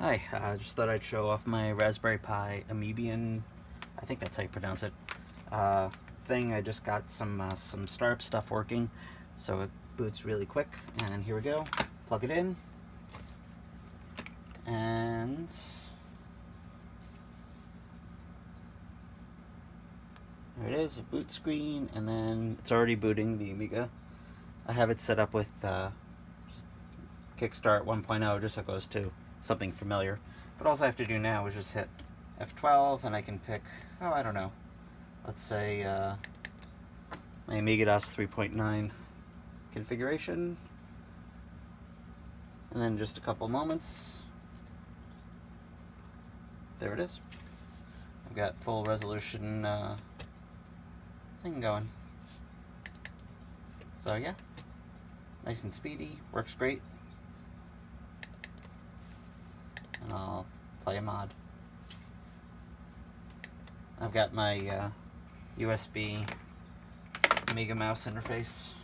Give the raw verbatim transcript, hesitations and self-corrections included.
Hi, I uh, just thought I'd show off my Raspberry Pi Amibian, I think that's how you pronounce it, uh, thing. I just got some uh, some startup stuff working, so it boots really quick, and here we go. Plug it in, and there it is, a boot screen, and then it's already booting the Amiga. I have it set up with uh, just Kickstart one point oh, just so it goes to something familiar. But all I have to do now is just hit F twelve, and I can pick, oh, I don't know, let's say uh, my Amiga DOS three point nine configuration, and then just a couple moments, there it is. I've got full resolution uh, thing going. So yeah, nice and speedy, works great. And I'll play a mod. I've got my uh, U S B Amiga mouse interface.